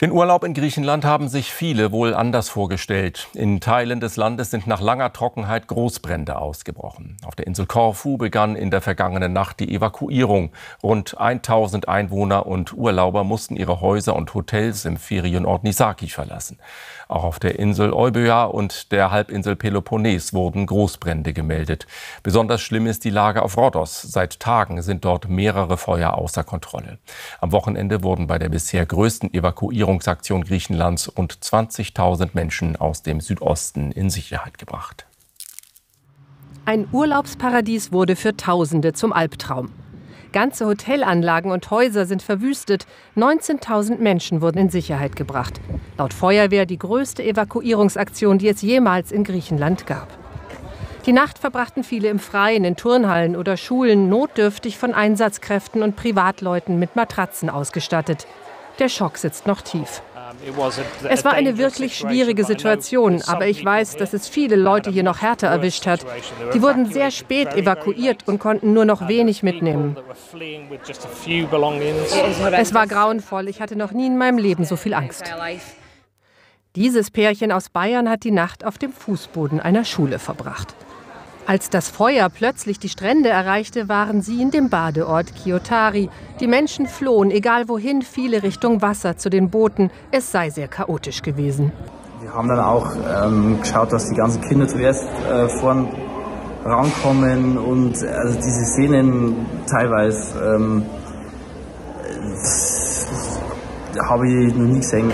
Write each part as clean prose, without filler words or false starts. Den Urlaub in Griechenland haben sich viele wohl anders vorgestellt. In Teilen des Landes sind nach langer Trockenheit Großbrände ausgebrochen. Auf der Insel Korfu begann in der vergangenen Nacht die Evakuierung. Rund 1000 Einwohner und Urlauber mussten ihre Häuser und Hotels im Ferienort Nisaki verlassen. Auch auf der Insel Euböa und der Halbinsel Peloponnes wurden Großbrände gemeldet. Besonders schlimm ist die Lage auf Rhodos. Seit Tagen sind dort mehrere Feuer außer Kontrolle. Am Wochenende wurden bei der bisher größten Evakuierung Griechenlands rund 20.000 Menschen aus dem Südosten in Sicherheit gebracht. Ein Urlaubsparadies wurde für Tausende zum Albtraum. Ganze Hotelanlagen und Häuser sind verwüstet. 19.000 Menschen wurden in Sicherheit gebracht. Laut Feuerwehr die größte Evakuierungsaktion, die es jemals in Griechenland gab. Die Nacht verbrachten viele im Freien, in Turnhallen oder Schulen, notdürftig von Einsatzkräften und Privatleuten mit Matratzen ausgestattet. Der Schock sitzt noch tief. Es war eine wirklich schwierige Situation, aber ich weiß, dass es viele Leute hier noch härter erwischt hat. Die wurden sehr spät evakuiert und konnten nur noch wenig mitnehmen. Es war grauenvoll, ich hatte noch nie in meinem Leben so viel Angst. Dieses Pärchen aus Bayern hat die Nacht auf dem Fußboden einer Schule verbracht. Als das Feuer plötzlich die Strände erreichte, waren sie in dem Badeort Kiotari. Die Menschen flohen, egal wohin, viele Richtung Wasser zu den Booten. Es sei sehr chaotisch gewesen. Wir haben dann auch geschaut, dass die ganzen Kinder zuerst vorn rankommen. Und also diese Szenen teilweise habe ich noch nie gesehen.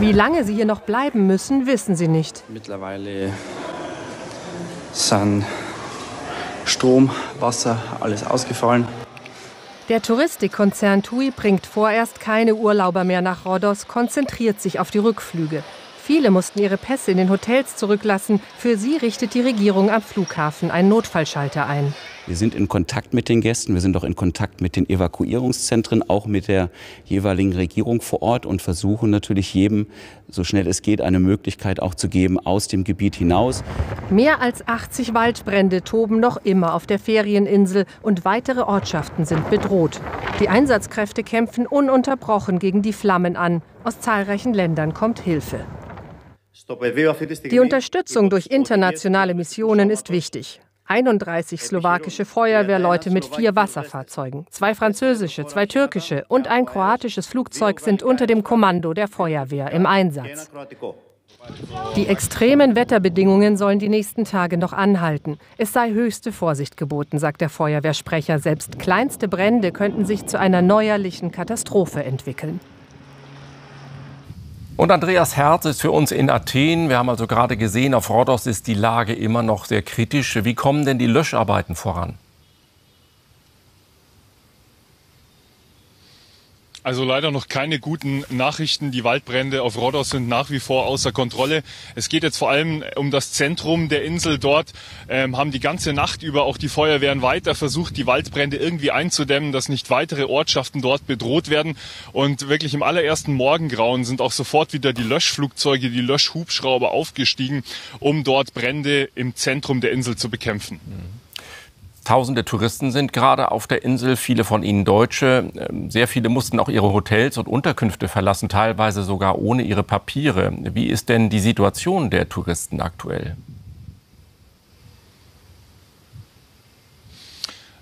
Wie lange sie hier noch bleiben müssen, wissen sie nicht. Mittlerweile sind Strom, Wasser, alles ausgefallen. Der Touristikkonzern TUI bringt vorerst keine Urlauber mehr nach Rhodos, konzentriert sich auf die Rückflüge. Viele mussten ihre Pässe in den Hotels zurücklassen. Für sie richtet die Regierung am Flughafen einen Notfallschalter ein. Wir sind in Kontakt mit den Gästen, wir sind auch in Kontakt mit den Evakuierungszentren, auch mit der jeweiligen Regierung vor Ort und versuchen natürlich jedem, so schnell es geht, eine Möglichkeit auch zu geben, aus dem Gebiet hinaus. Mehr als 80 Waldbrände toben noch immer auf der Ferieninsel und weitere Ortschaften sind bedroht. Die Einsatzkräfte kämpfen ununterbrochen gegen die Flammen an. Aus zahlreichen Ländern kommt Hilfe. Die Unterstützung durch internationale Missionen ist wichtig. 31 slowakische Feuerwehrleute mit 4 Wasserfahrzeugen, 2 französische, 2 türkische und ein kroatisches Flugzeug sind unter dem Kommando der Feuerwehr im Einsatz. Die extremen Wetterbedingungen sollen die nächsten Tage noch anhalten. Es sei höchste Vorsicht geboten, sagt der Feuerwehrsprecher. Selbst kleinste Brände könnten sich zu einer neuerlichen Katastrophe entwickeln. Und Andreas Herz ist für uns in Athen. Wir haben also gerade gesehen, auf Rhodos ist die Lage immer noch sehr kritisch. Wie kommen denn die Löscharbeiten voran? Also leider noch keine guten Nachrichten. Die Waldbrände auf Rhodos sind nach wie vor außer Kontrolle. Es geht jetzt vor allem um das Zentrum der Insel. Dort haben die ganze Nacht über auch die Feuerwehren weiter versucht, die Waldbrände irgendwie einzudämmen, dass nicht weitere Ortschaften dort bedroht werden. Und wirklich im allerersten Morgengrauen sind auch sofort wieder die Löschflugzeuge, die Löschhubschrauber aufgestiegen, um dort Brände im Zentrum der Insel zu bekämpfen. Tausende Touristen sind gerade auf der Insel, viele von ihnen Deutsche. Sehr viele mussten auch ihre Hotels und Unterkünfte verlassen, teilweise sogar ohne ihre Papiere. Wie ist denn die Situation der Touristen aktuell?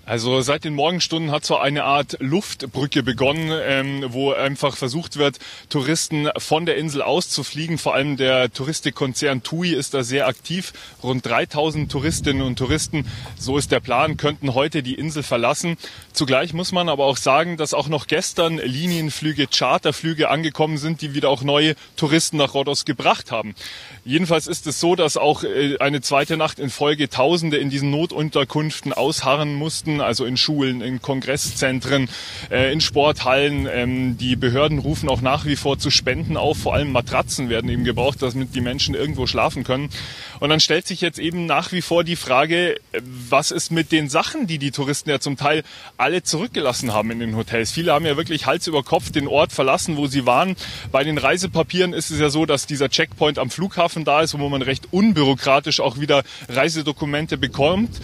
Also seit den Morgenstunden hat so eine Art Luftbrücke begonnen, wo einfach versucht wird, Touristen von der Insel auszufliegen. Vor allem der Touristikkonzern TUI ist da sehr aktiv. Rund 3000 Touristinnen und Touristen, so ist der Plan, könnten heute die Insel verlassen. Zugleich muss man aber auch sagen, dass auch noch gestern Linienflüge, Charterflüge angekommen sind, die wieder auch neue Touristen nach Rhodos gebracht haben. Jedenfalls ist es so, dass auch eine zweite Nacht in Folge Tausende in diesen Notunterkünften ausharren mussten. Also in Schulen, in Kongresszentren, in Sporthallen. Die Behörden rufen auch nach wie vor zu Spenden auf. Vor allem Matratzen werden eben gebraucht, damit die Menschen irgendwo schlafen können. Und dann stellt sich jetzt eben nach wie vor die Frage, was ist mit den Sachen, die die Touristen ja zum Teil alle zurückgelassen haben in den Hotels. Viele haben ja wirklich Hals über Kopf den Ort verlassen, wo sie waren. Bei den Reisepapieren ist es ja so, dass dieser Checkpoint am Flughafen da ist, wo man recht unbürokratisch auch wieder Reisedokumente bekommt.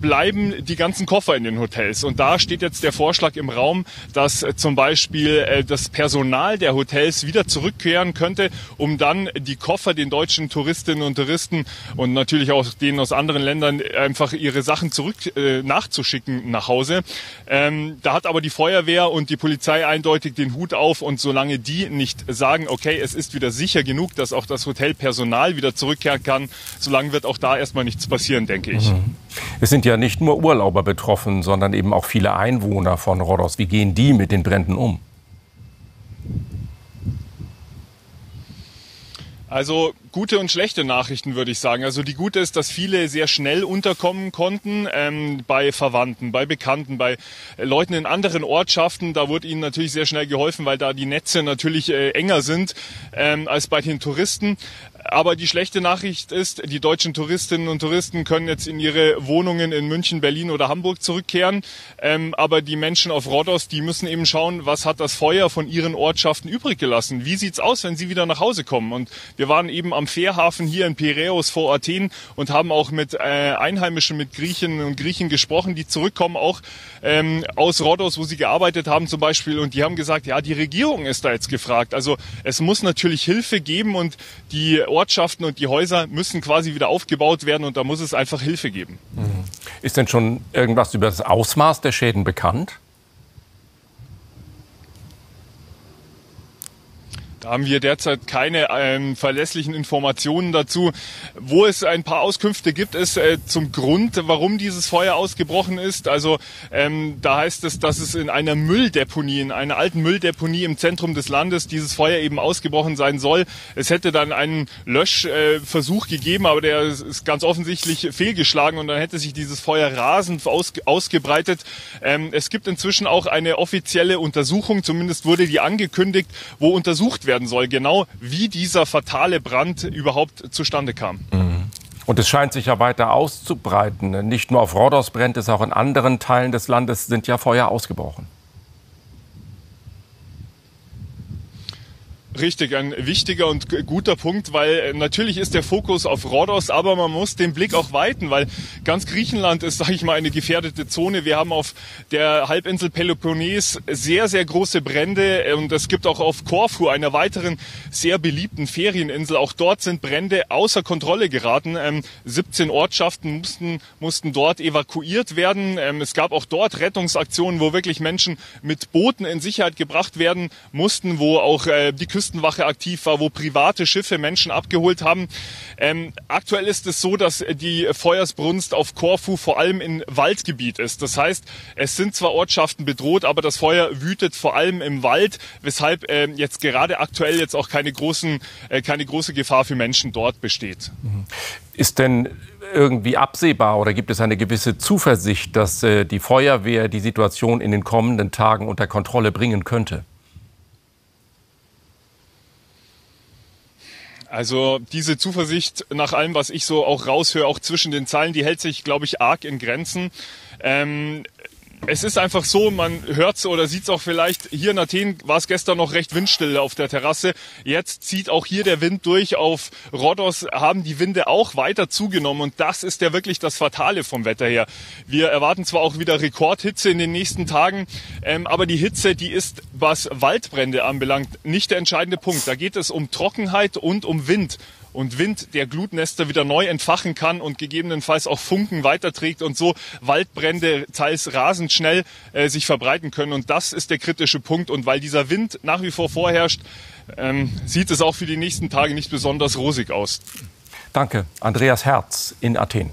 Bleiben die ganzen ganzen Koffer in den Hotels. Und da steht jetzt der Vorschlag im Raum, dass zum Beispiel das Personal der Hotels wieder zurückkehren könnte, um dann die Koffer den deutschen Touristinnen und Touristen und natürlich auch denen aus anderen Ländern einfach ihre Sachen zurück nachzuschicken nach Hause. Da hat aber die Feuerwehr und die Polizei eindeutig den Hut auf, und solange die nicht sagen, okay, es ist wieder sicher genug, dass auch das Hotelpersonal wieder zurückkehren kann, solange wird auch da erstmal nichts passieren, denke ich. Es sind ja nicht nur Urlauber betroffen, sondern eben auch viele Einwohner von Rhodos. Wie gehen die mit den Bränden um? Also gute und schlechte Nachrichten, würde ich sagen. Also die gute ist, dass viele sehr schnell unterkommen konnten bei Verwandten, bei Bekannten, bei Leuten in anderen Ortschaften. Da wurde ihnen natürlich sehr schnell geholfen, weil da die Netze natürlich enger sind als bei den Touristen. Aber die schlechte Nachricht ist, die deutschen Touristinnen und Touristen können jetzt in ihre Wohnungen in München, Berlin oder Hamburg zurückkehren. Aber die Menschen auf Rhodos, die müssen eben schauen, was hat das Feuer von ihren Ortschaften übrig gelassen? Wie sieht's aus, wenn sie wieder nach Hause kommen? Und wir waren eben am Fährhafen hier in Piraeus vor Athen und haben auch mit Einheimischen, mit Griechinnen und Griechen gesprochen, die zurückkommen auch aus Rhodos, wo sie gearbeitet haben zum Beispiel. Und die haben gesagt, ja, die Regierung ist da jetzt gefragt. Also es muss natürlich Hilfe geben und die Ortschaften und die Häuser müssen quasi wieder aufgebaut werden und da muss es einfach Hilfe geben. Ist denn schon irgendwas über das Ausmaß der Schäden bekannt? Da haben wir derzeit keine verlässlichen Informationen dazu. Wo es ein paar Auskünfte gibt, ist zum Grund, warum dieses Feuer ausgebrochen ist. Also da heißt es, dass es in einer Mülldeponie, in einer alten Mülldeponie im Zentrum des Landes dieses Feuer eben ausgebrochen sein soll. Es hätte dann einen Löschversuch gegeben, aber der ist ganz offensichtlich fehlgeschlagen und dann hätte sich dieses Feuer rasend ausgebreitet. Es gibt inzwischen auch eine offizielle Untersuchung, zumindest wurde die angekündigt, wo untersucht wird soll, genau wie dieser fatale Brand überhaupt zustande kam. Und es scheint sich ja weiter auszubreiten. Nicht nur auf Rhodos brennt es, auch in anderen Teilen des Landes sind ja Feuer ausgebrochen. Richtig, ein wichtiger und guter Punkt, weil natürlich ist der Fokus auf Rhodos, aber man muss den Blick auch weiten, weil ganz Griechenland ist, sage ich mal, eine gefährdete Zone. Wir haben auf der Halbinsel Peloponnes sehr, sehr große Brände und es gibt auch auf Korfu, einer weiteren sehr beliebten Ferieninsel, auch dort sind Brände außer Kontrolle geraten. 17 Ortschaften mussten dort evakuiert werden. Es gab auch dort Rettungsaktionen, wo wirklich Menschen mit Booten in Sicherheit gebracht werden mussten, wo auch die Küstenwache aktiv war, wo private Schiffe Menschen abgeholt haben. Aktuell ist es so, dass die Feuersbrunst auf Korfu vor allem in Waldgebiet ist. Das heißt, es sind zwar Ortschaften bedroht, aber das Feuer wütet vor allem im Wald, weshalb jetzt gerade aktuell jetzt auch keine große Gefahr für Menschen dort besteht. Ist denn irgendwie absehbar oder gibt es eine gewisse Zuversicht, dass die Feuerwehr die Situation in den kommenden Tagen unter Kontrolle bringen könnte? Also diese Zuversicht, nach allem, was ich so auch raushöre, auch zwischen den Zeilen, die hält sich, glaube ich, arg in Grenzen. Es ist einfach so, man hört es oder sieht es auch vielleicht, hier in Athen war es gestern noch recht windstill auf der Terrasse. Jetzt zieht auch hier der Wind durch. Auf Rhodos haben die Winde auch weiter zugenommen und das ist ja wirklich das Fatale vom Wetter her. Wir erwarten zwar auch wieder Rekordhitze in den nächsten Tagen, aber die Hitze, die ist, was Waldbrände anbelangt, nicht der entscheidende Punkt. Da geht es um Trockenheit und um Wind. Und Wind, der Glutnester wieder neu entfachen kann und gegebenenfalls auch Funken weiterträgt und so Waldbrände teils rasend schnell sich verbreiten können. Und das ist der kritische Punkt. Und weil dieser Wind nach wie vor vorherrscht, sieht es auch für die nächsten Tage nicht besonders rosig aus. Danke, Andreas Herz in Athen.